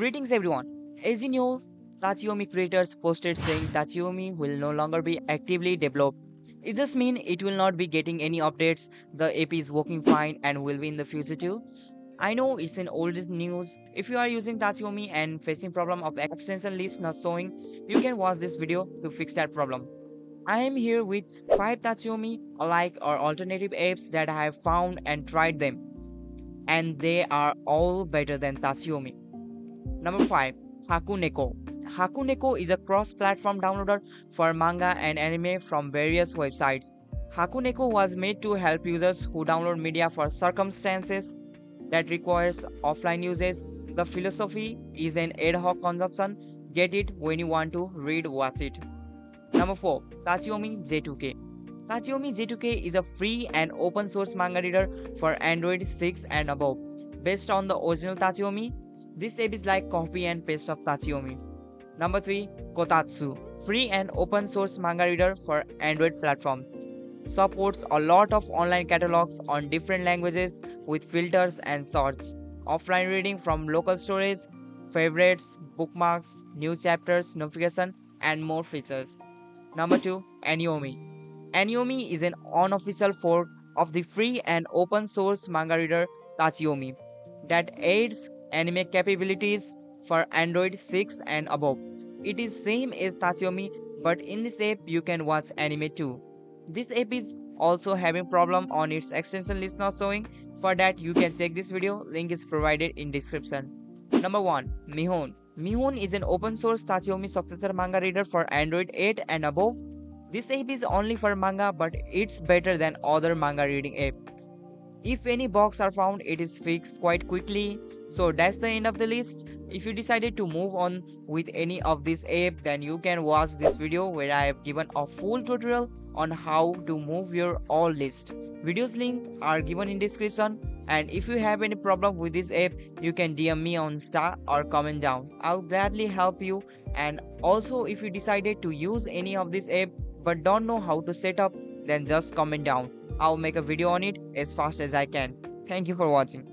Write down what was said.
Greetings everyone! As in all, Tachiyomi creators posted saying Tachiyomi will no longer be actively developed. It just means it will not be getting any updates, the app is working fine and will be in the future too. I know it's an old news. If you are using Tachiyomi and facing problem of extension list not showing, you can watch this video to fix that problem. I am here with 5 Tachiyomi alike or alternative apps that I have found and tried them, and they are all better than Tachiyomi. Number 5. Hakuneko. Hakuneko is a cross-platform downloader for manga and anime from various websites. Hakuneko was made to help users who download media for circumstances that requires offline usage. The philosophy is an ad hoc consumption. Get it when you want to, read, watch it. Number 4. Tachiyomi J2K. Tachiyomi J2K is a free and open source manga reader for Android 6 and above, based on the original Tachiyomi. This app is like copy and paste of Tachiyomi. Number 3. Kotatsu. Free and open source manga reader for Android platform. Supports a lot of online catalogs on different languages with filters and sorts. Offline reading from local storage, favorites, bookmarks, new chapters, notification, and more features. Number 2. Aniyomi. Aniyomi is an unofficial fork of the free and open source manga reader Tachiyomi that aids anime capabilities for Android 6 and above. It is same as Tachiyomi, but in this app you can watch anime too. This app is also having problem on its extension list not showing. For that you can check this video, link is provided in description. Number 1. Mihon. Mihon is an open source Tachiyomi successor manga reader for Android 8 and above. This app is only for manga, but it's better than other manga reading app. If any bugs are found, it is fixed quite quickly. So that's the end of the list. If you decided to move on with any of this app, then you can watch this video where I have given a full tutorial on how to move your all list. Videos link are given in description, and if you have any problem with this app, you can DM me on Insta or comment down. I'll gladly help you. And also if you decided to use any of this app but don't know how to set up, then just comment down. I'll make a video on it as fast as I can. Thank you for watching.